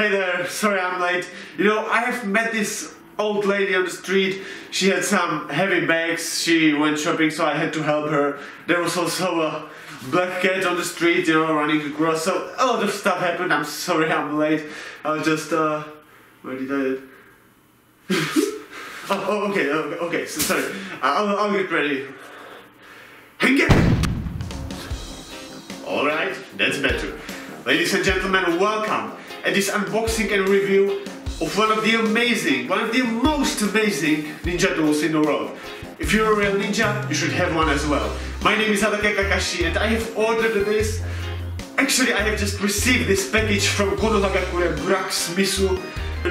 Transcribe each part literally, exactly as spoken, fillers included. Hey there, sorry I'm late. You know, I've met this old lady on the street. She had some heavy bags, she went shopping, so I had to help her. There was also a black cat on the street, you know, running across, so a lot of stuff happened. I'm sorry I'm late. I'll just, uh, where did I... oh, okay, okay, so sorry. I'll, I'll get ready. Hang it! Alright, that's better. Ladies and gentlemen, welcome at this unboxing and review of one of the amazing, one of the most amazing ninja tools in the world. If you're a real ninja, you should have one as well. My name is Hatake Kakashi and I have ordered this. Actually, I have just received this package from Konohagakure Bruxmisu.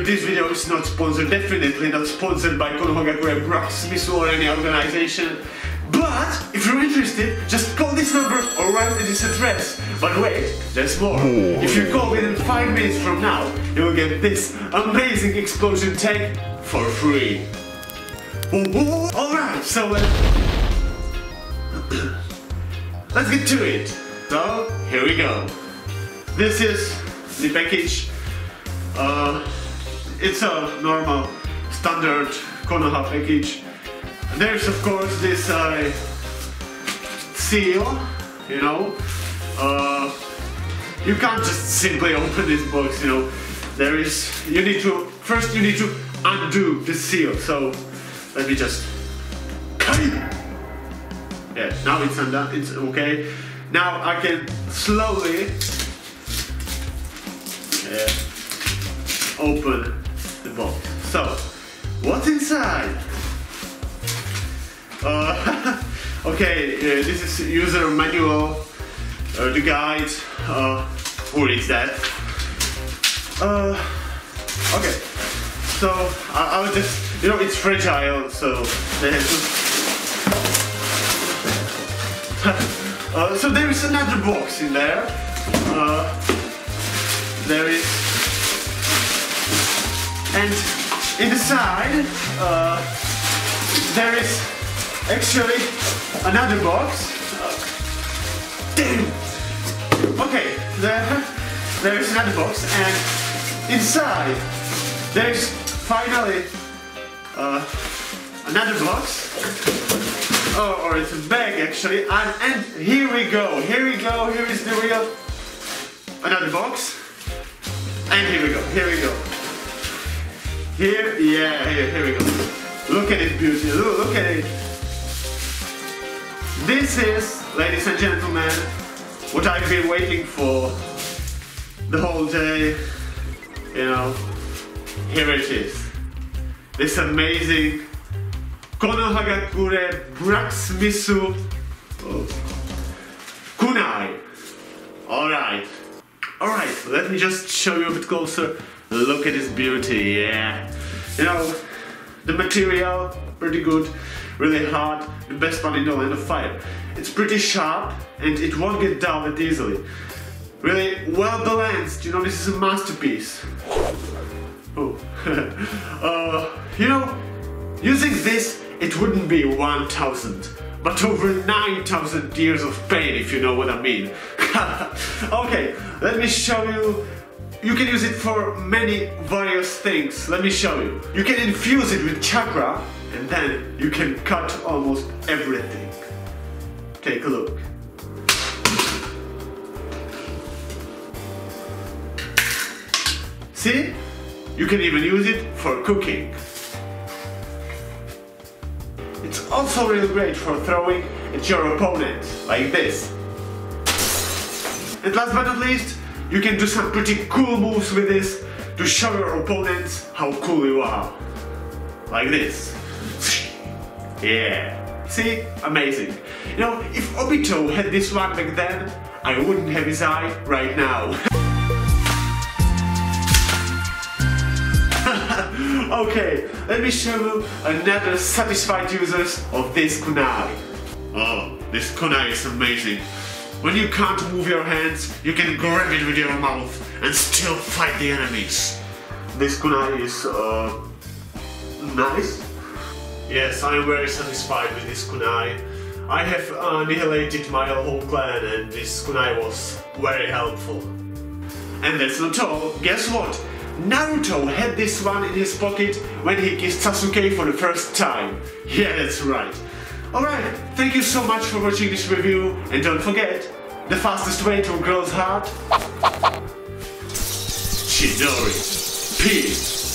This video is not sponsored, definitely not sponsored by Konohagakure Bruxmisu or any organization. But if you're interested, just call this number or write at this address. But wait, there's more. If you call within five minutes from now, you will get this amazing explosion tank for free. Alright, so let's, let's get to it. So, here we go. This is the package. Uh, it's a normal, standard Konoha package. There's of course this uh, seal, you know, uh, you can't just simply open this box, you know, there is, you need to, first you need to undo the seal, so let me just, yeah, now it's undone, it's okay, now I can slowly uh, open the box. So, what's inside? Uh, okay, uh, this is user manual, uh, the guide, uh, who reads that? Uh, okay, so I, I was just, you know, it's fragile, so they have to... uh, so there is another box in there. Uh, there is... And in the side, uh, there is... actually, another box. Damn. Okay, there, there is another box, and inside there is finally uh, another box, oh, or it's a bag actually. And, and here we go, here we go, here is the real another box, and here we go, here we go, here, yeah, here, here we go. Look at it, beauty. Look, look at it. This is, ladies and gentlemen, what I've been waiting for the whole day, you know, here it is. This amazing Konohagakure Bruxmisu kunai. Alright, alright, let me just show you a bit closer. Look at this beauty, yeah. You know, the material, pretty good. Really hard, the best one in the land of fire. It's pretty sharp and it won't get dull that easily. Really well balanced, you know, this is a masterpiece. Oh. uh, you know, using this it wouldn't be one thousand, but over nine thousand years of pain, if you know what I mean. Okay, let me show you. You can use it for many various things. Let me show you. You can infuse it with chakra, and then you can cut almost everything. Take a look. See? You can even use it for cooking. It's also really great for throwing at your opponent, like this. And last but not least, you can do some pretty cool moves with this to show your opponents how cool you are. Like this. Yeah. See? Amazing. You know, if Obito had this one back then, I wouldn't have his eye right now. Okay, let me show you another satisfied users of this kunai. Oh, this kunai is amazing. When you can't move your hands, you can grab it with your mouth and still fight the enemies. This kunai is uh, nice. Yes, I am very satisfied with this kunai. I have annihilated my whole clan and this kunai was very helpful. And that's not all. Guess what? Naruto had this one in his pocket when he kissed Sasuke for the first time. Yeah, that's right. Alright, thank you so much for watching this review, and don't forget, the fastest way to a girl's heart? Chidori. Peace.